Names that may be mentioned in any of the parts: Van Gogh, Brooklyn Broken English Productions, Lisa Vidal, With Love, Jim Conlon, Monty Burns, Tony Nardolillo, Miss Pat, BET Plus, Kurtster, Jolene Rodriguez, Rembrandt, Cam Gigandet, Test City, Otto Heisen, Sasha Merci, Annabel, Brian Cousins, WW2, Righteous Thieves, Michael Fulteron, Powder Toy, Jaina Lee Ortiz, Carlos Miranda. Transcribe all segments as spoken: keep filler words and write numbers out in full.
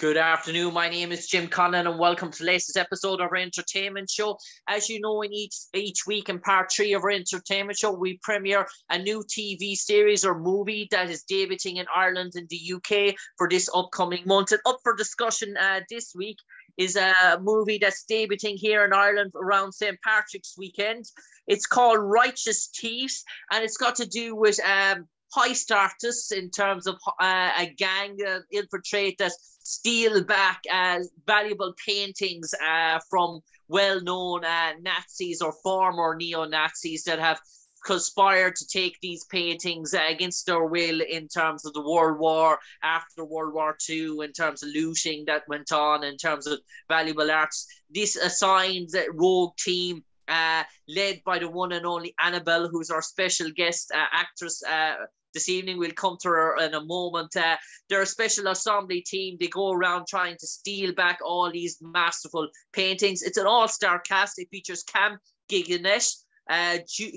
Good afternoon, my name is Jim Conlon and welcome to the latest episode of our entertainment show. As you know, in each each week in part three of our entertainment show, we premiere a new T V series or movie that is debuting in Ireland and the U K for this upcoming month. And up for discussion uh, this week is a movie that's debuting here in Ireland around Saint Patrick's weekend. It's called Righteous Thieves and it's got to do with um, heist artists in terms of uh, a gang uh, infiltrate that steal back uh, valuable paintings uh, from well-known uh, Nazis or former neo-Nazis that have conspired to take these paintings uh, against their will in terms of the World War, after World War Two, in terms of looting that went on, in terms of valuable arts. This assigns a rogue team Uh, led by the one and only Annabelle, who's our special guest uh, actress uh, this evening. We'll come to her in a moment. Uh, they're a special assembly team. They go around trying to steal back all these masterful paintings. It's an all-star cast. It features Cam Gigandet, uh,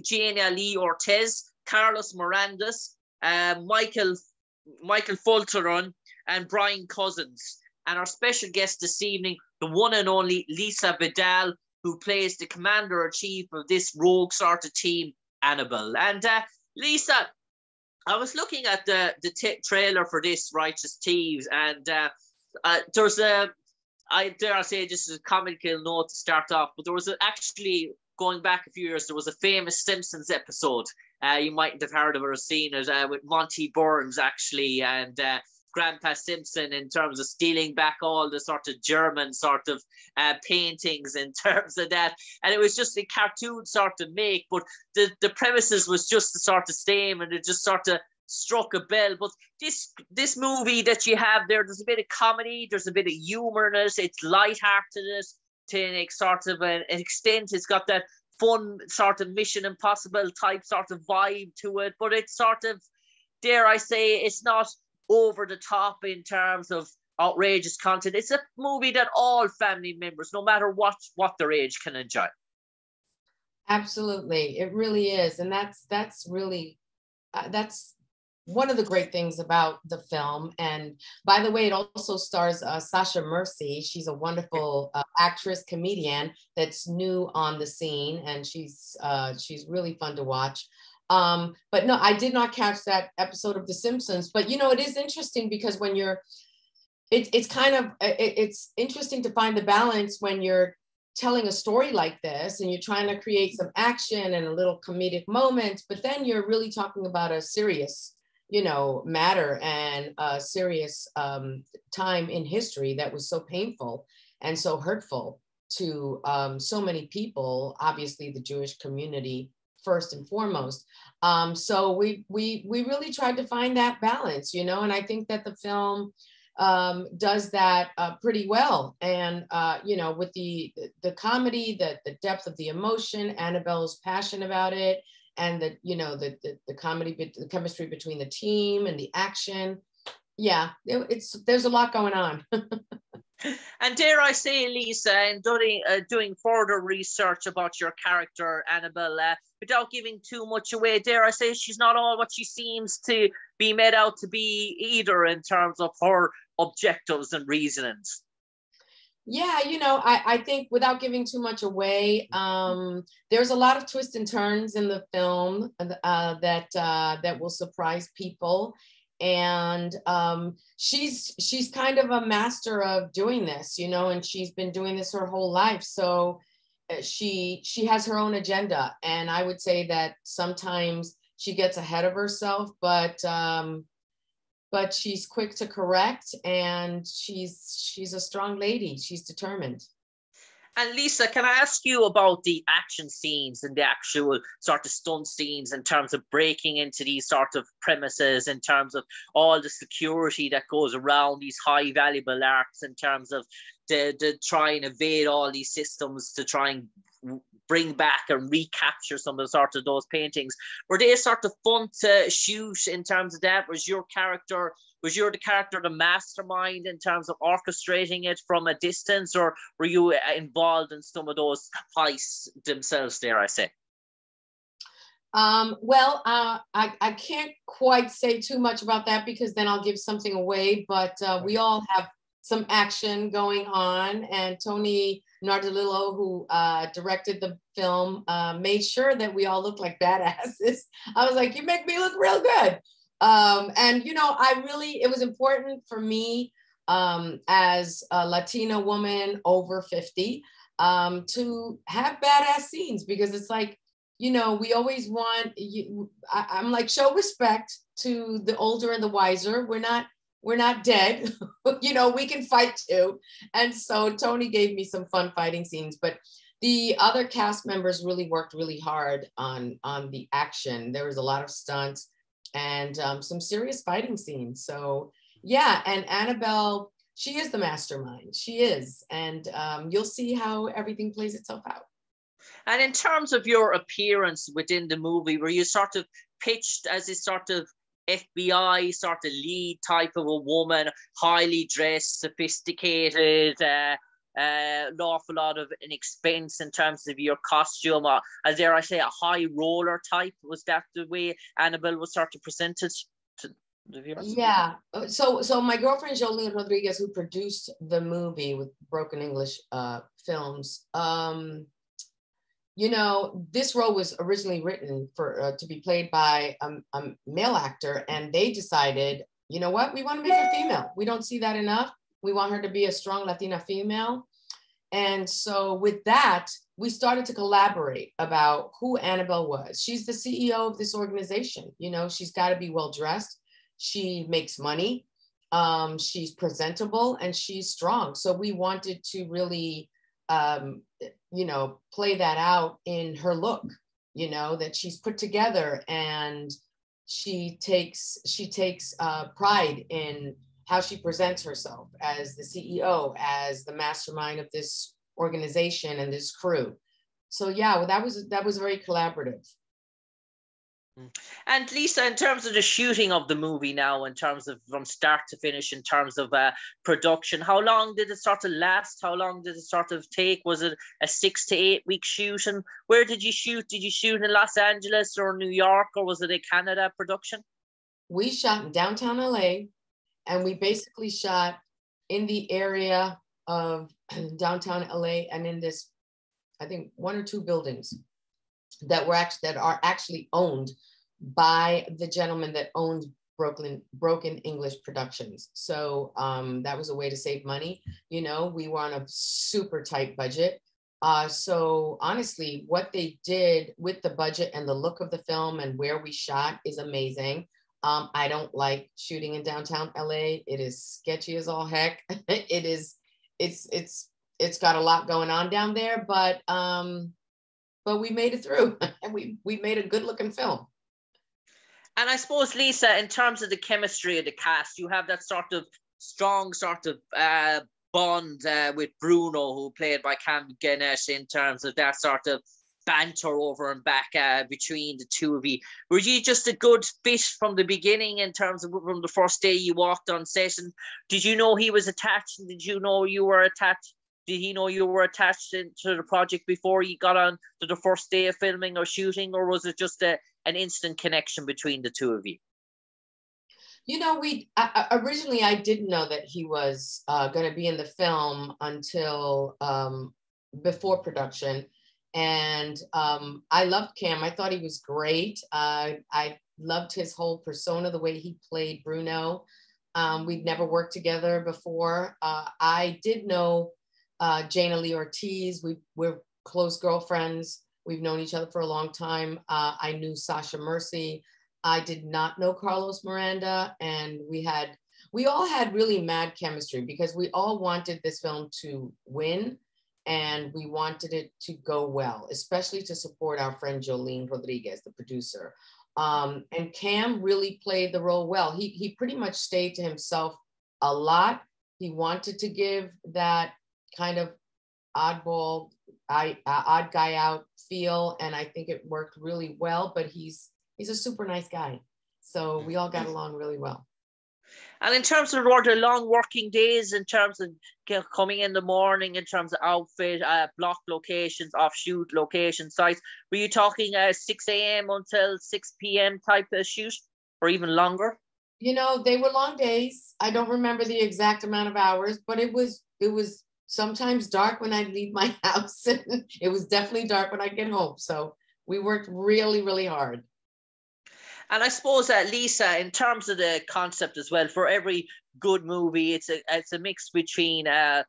Jaina Lee Ortiz, Carlos Miranda, uh, Michael, Michael Fulteron, and Brian Cousins. And our special guest this evening, the one and only Lisa Vidal, who plays the commander-in-chief of this rogue sort of team, Annabelle. And uh, Lisa, I was looking at the, the t trailer for this, Righteous Thieves, and uh, uh, there's a, I dare I say this is a comical note to start off, but there was a, actually, going back a few years, there was a famous Simpsons episode, uh, you mightn't have heard of it or seen it, uh, with Monty Burns, actually, and uh, Grandpa Simpson, in terms of stealing back all the sort of German sort of uh, paintings in terms of that. And it was just a cartoon sort of make, but the, the premises was just the sort of same, and it just sort of struck a bell. But this this movie that you have there, there's a bit of comedy, there's a bit of humor in it, it's lightheartedness to an sort of an extent. It's got that fun sort of Mission Impossible type sort of vibe to it, but it's sort of, dare I say, it's not over the top in terms of outrageous content. It's a movie that all family members, no matter what what their age, can enjoy. Absolutely, it really is, and that's that's really uh, that's one of the great things about the film. And by the way, it also stars uh, Sasha Merci. She's a wonderful uh, actress, comedian that's new on the scene, and she's uh, she's really fun to watch. Um, but no, I did not catch that episode of The Simpsons, but you know, it is interesting because when you're, it, it's kind of, it, it's interesting to find the balance when you're telling a story like this and you're trying to create some action and a little comedic moment, but then you're really talking about a serious, you know, matter and a serious um, time in history that was so painful and so hurtful to um, so many people, obviously the Jewish community first and foremost. Um, so we, we, we really tried to find that balance, you know, and I think that the film um, does that uh, pretty well. And, uh, you know, with the, the comedy, the, the depth of the emotion, Annabelle's passion about it, and the, you know, the, the, the comedy, the chemistry between the team and the action. Yeah, it, it's, there's a lot going on. And dare I say, Lisa, in doing, uh, doing further research about your character, Annabelle, uh, without giving too much away, dare I say she's not all what she seems to be made out to be either in terms of her objectives and reasonings. Yeah, you know, I, I think without giving too much away, um, there's a lot of twists and turns in the film uh, that, uh, that will surprise people. And um, she's she's kind of a master of doing this, you know, and she's been doing this her whole life. So she she has her own agenda. And I would say that sometimes she gets ahead of herself, but um, but she's quick to correct. And she's she's a strong lady. She's determined. And Lisa, can I ask you about the action scenes and the actual sort of stunt scenes in terms of breaking into these sort of premises, in terms of all the security that goes around these high valuable arts, in terms of the, the try and evade all these systems to try and bring back and recapture some of the sort of those paintings. Were they sort of fun to shoot in terms of that? Was your character, was your the character the mastermind in terms of orchestrating it from a distance, or were you involved in some of those heists themselves, dare I say? Um, well, uh, I, I can't quite say too much about that because then I'll give something away, but uh, we all have some action going on, and Tony Nardolillo, who uh, directed the film, uh, made sure that we all looked like badasses. I was like, you make me look real good. Um, and, you know, I really, it was important for me um, as a Latina woman over fifty um, to have badass scenes, because it's like, you know, we always want, you, I, I'm like, show respect to the older and the wiser. We're not, we're not dead, you know, we can fight too. And so Tony gave me some fun fighting scenes, but the other cast members really worked really hard on, on the action. There was a lot of stunts and um, some serious fighting scenes. So yeah, and Annabelle, she is the mastermind, she is. And um, you'll see how everything plays itself out. And in terms of your appearance within the movie, were you sort of pitched as a sort of F B I sort of lead type of a woman, highly dressed, sophisticated, uh, uh, an awful lot of an expense in terms of your costume, or as dare I say, a high roller type? Was that the way Annabelle was sort of presented to the viewers? Yeah. So, so my girlfriend Jolene Rodriguez, who produced the movie with Broken English uh, Films, um, you know, this role was originally written for uh, to be played by a, a male actor, and they decided, you know what, we want to make her female. We don't see that enough. We want her to be a strong Latina female. And so with that, we started to collaborate about who Annabelle was. She's the C E O of this organization. You know, she's got to be well-dressed. She makes money. Um, she's presentable and she's strong. So we wanted to really um, you know, play that out in her look, you know, that she's put together and she takes, she takes uh, pride in how she presents herself as the C E O, as the mastermind of this organization and this crew. So yeah, well, that was, that was very collaborative. And Lisa, in terms of the shooting of the movie now, in terms of from start to finish, in terms of uh, production, how long did it sort of last? How long did it sort of take? Was it a six to eight week shoot? And where did you shoot? Did you shoot in Los Angeles or New York, or was it a Canada production? We shot in downtown L A, and we basically shot in the area of downtown L A and in this, I think, one or two buildings that were actually, that are actually owned by the gentleman that owned Brooklyn Broken English Productions. So um, that was a way to save money. You know, we were on a super tight budget. Uh, so honestly, what they did with the budget and the look of the film and where we shot is amazing. Um, I don't like shooting in downtown L A. It is sketchy as all heck. It is, it's, it's, it's got a lot going on down there, but um, but we made it through, and we, we made a good looking film. And I suppose, Lisa, in terms of the chemistry of the cast, you have that sort of strong sort of uh, bond uh, with Bruno, who played by Cam Gigandet, in terms of that sort of banter over and back uh, between the two of you. Were you just a good fit from the beginning in terms of from the first day you walked on set? And did you know he was attached? And did you know you were attached? Did he know you were attached in, to the project before you got on to the first day of filming or shooting, or was it just a, an instant connection between the two of you? You know, we I, originally I didn't know that he was uh, going to be in the film until um, before production, and um, I loved Cam. I thought he was great. Uh, I loved his whole persona, the way he played Bruno. Um, we'd never worked together before. Uh, I did know Uh, Jaina Lee Ortiz. We, we're close girlfriends. We've known each other for a long time. Uh, I knew Sasha Merci. I did not know Carlos Miranda. And we had, we all had really mad chemistry because we all wanted this film to win and we wanted it to go well, especially to support our friend Jolene Rodriguez, the producer. Um, and Cam really played the role well. He, he pretty much stayed to himself a lot. He wanted to give that kind of oddball, I, uh, odd guy out feel, and I think it worked really well. But he's he's a super nice guy, so we all got along really well. And in terms of the long working days, in terms of coming in the morning, in terms of outfit, uh, block locations, offshoot locations, sites, were you talking uh, six a m until six p m type of shoot, or even longer? you know, they were long days. I don't remember the exact amount of hours, but it was, it was sometimes dark when I'd leave my house. And it was definitely dark when I'd get home. So we worked really, really hard. And I suppose, uh, Lisa, in terms of the concept as well, for every good movie, it's a it's a mix between uh,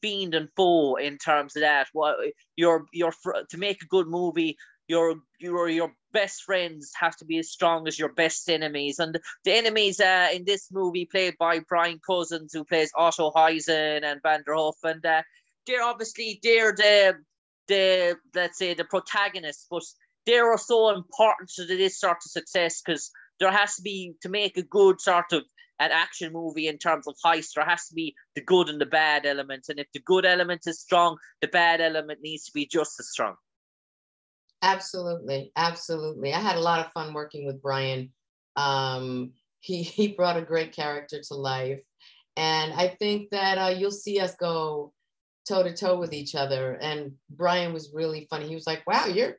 fiend and foe. In terms of that, what your your to make a good movie, your your your best friends have to be as strong as your best enemies. And the enemies uh, in this movie, played by Brian Cousins, who plays Otto Heisen and Vanderhoof, and uh, they're obviously they're the the let's say the protagonists, but they are so important to this sort of success, because there has to be, to make a good sort of an action movie in terms of heist, there has to be the good and the bad element. And if the good element is strong, the bad element needs to be just as strong. Absolutely. Absolutely. I had a lot of fun working with Brian. Um, he, he brought a great character to life. And I think that uh, you'll see us go toe to toe with each other. And Brian was really funny. He was like, wow, you're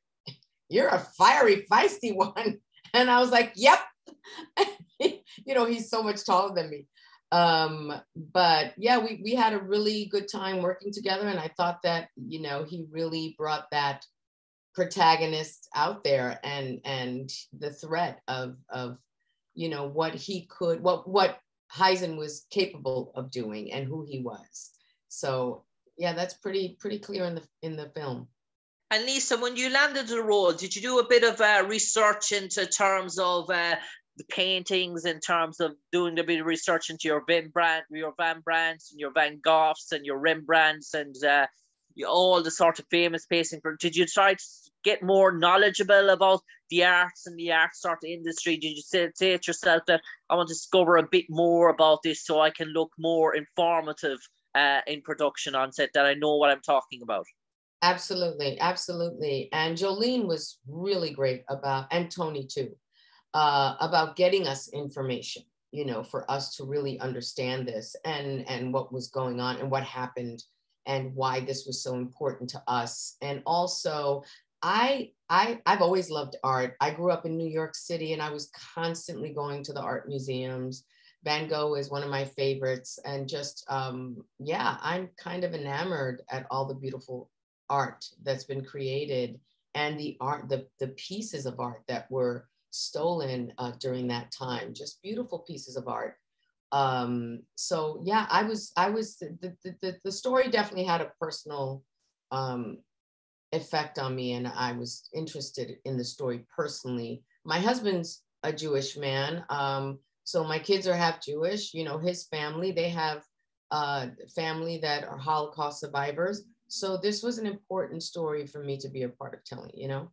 you're a fiery, feisty one. And I was like, yep. You know, he's so much taller than me. Um, but yeah, we, we had a really good time working together. And I thought that, you know, he really brought that protagonist out there, and, and the threat of, of, you know, what he could, what, what Heisen was capable of doing and who he was. So yeah, that's pretty, pretty clear in the, in the film. And Lisa, when you landed the role, did you do a bit of uh, research into terms of uh, the paintings, in terms of doing a bit of research into your Van Brandt, your Van Brandts and your Van Goghs and your Rembrandts and uh, you, all the sort of famous painting? Did you try to get more knowledgeable about the arts and the art sort of industry? Did you say, say to yourself that I want to discover a bit more about this so I can look more informative uh, in production on set, that I know what I'm talking about? Absolutely, absolutely. And Jolene was really great about, and Tony too, uh, about getting us information, you know, for us to really understand this and, and what was going on and what happened and why this was so important to us. And also, I, I, I've always loved art. I grew up in New York City and I was constantly going to the art museums. Van Gogh is one of my favorites. And just, um, yeah, I'm kind of enamored at all the beautiful art that's been created and the art, the, the pieces of art that were stolen uh, during that time, just beautiful pieces of art. Um, so yeah, I was, I was, the, the, the story definitely had a personal um, effect on me, and I was interested in the story personally. My husband's a Jewish man. Um, so my kids are half Jewish, you know, his family, they have uh, family that are Holocaust survivors. So this was an important story for me to be a part of telling, you know?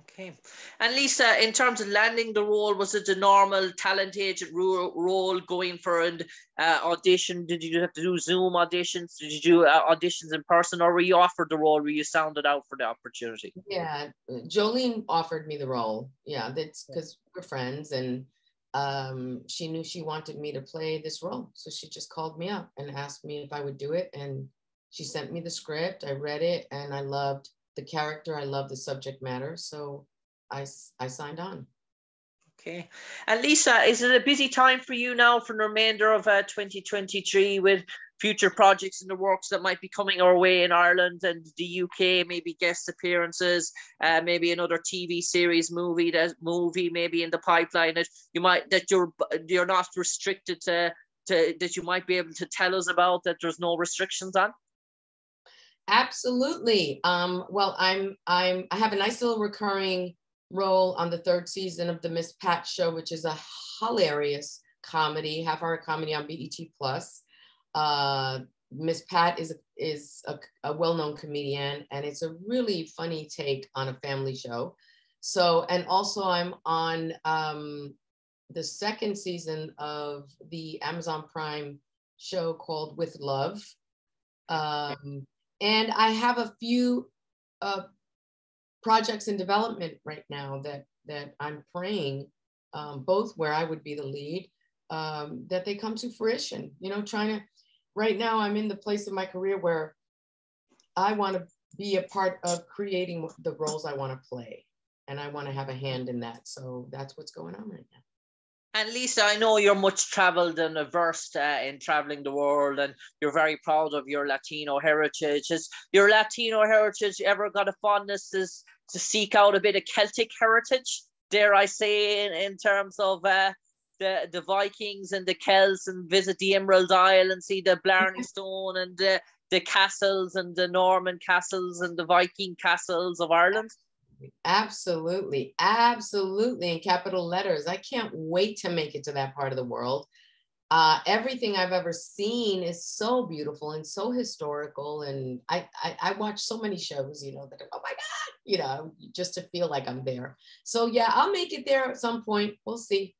Okay. And Lisa, in terms of landing the role, was it the normal talent agent role, going for an uh, audition? Did you have to do Zoom auditions? Did you do uh, auditions in person, or were you offered the role where you sounded out for the opportunity? Yeah, Jolene offered me the role. Yeah, that's because we're friends, and um, she knew she wanted me to play this role. So she just called me up and asked me if I would do it. And she sent me the script, I read it, and I loved the character, I loved the subject matter, so I, I signed on. Okay. And Lisa, is it a busy time for you now for the remainder of uh, twenty twenty-three, with future projects in the works that might be coming our way in Ireland and the U K, maybe guest appearances, uh, maybe another T V series, movie, that movie maybe in the pipeline, that you might, that you're, you're not restricted to, to, that you might be able to tell us about, that there's no restrictions on? Absolutely. Um, well, I'm, I'm, I have a nice little recurring role on the third season of the Miss Pat show, which is a hilarious comedy, half-hour comedy on B E T Plus. Uh, Miss Pat is, is a, a well-known comedian, and it's a really funny take on a family show. So, and also I'm on um, the second season of the Amazon Prime show called With Love. Um, And I have a few uh, projects in development right now that, that I'm praying, um, both where I would be the lead, um, that they come to fruition. You know, trying to, right now I'm in the place of my career where I want to be a part of creating the roles I want to play. And I want to have a hand in that. So that's what's going on right now. And Lisa, I know you're much traveled and versed uh, in traveling the world, and you're very proud of your Latino heritage. Has your Latino heritage ever got a fondness to, to seek out a bit of Celtic heritage, dare I say, in, in terms of uh, the, the Vikings and the Celts, and visit the Emerald Isle and see the Blarney Stone and the, the castles and the Norman castles and the Viking castles of Ireland? Absolutely, absolutely, in capital letters. I can't wait to make it to that part of the world. Uh, everything I've ever seen is so beautiful and so historical. And I, I, I watch so many shows, you know, that, oh my God, you know, just to feel like I'm there. So yeah, I'll make it there at some point. We'll see.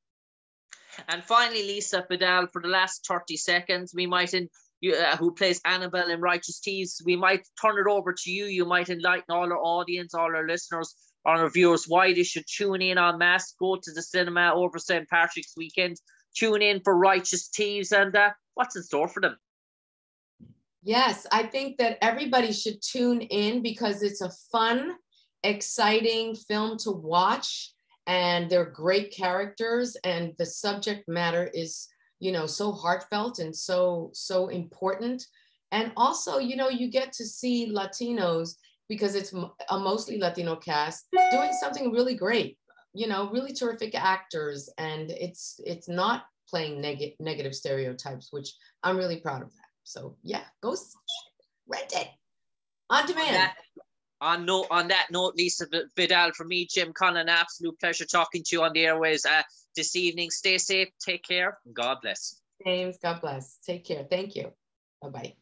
And finally, Lisa Vidal, for the last thirty seconds, we might in You, uh, who plays Annabelle in Righteous Thieves, we might turn it over to you. You might enlighten all our audience, all our listeners, all our viewers, why they should tune in en masse, go to the cinema over Saint Patrick's weekend, tune in for Righteous Thieves, and uh, what's in store for them? Yes, I think that everybody should tune in because it's a fun, exciting film to watch, and they're great characters, and the subject matter is, you know, so heartfelt and so, so important. And also, you know, you get to see Latinos, because it's a mostly Latino cast, doing something really great, you know, really terrific actors. And it's, it's not playing neg negative stereotypes, which I'm really proud of that. So yeah, go see it, rent it, on demand. That, on, no, on that note, Lisa Vidal, for me, Jim Conlon, an absolute pleasure talking to you on the airways. Uh, This evening, stay safe, take care, and God bless. James, God bless. Take care. Thank you. Bye-bye.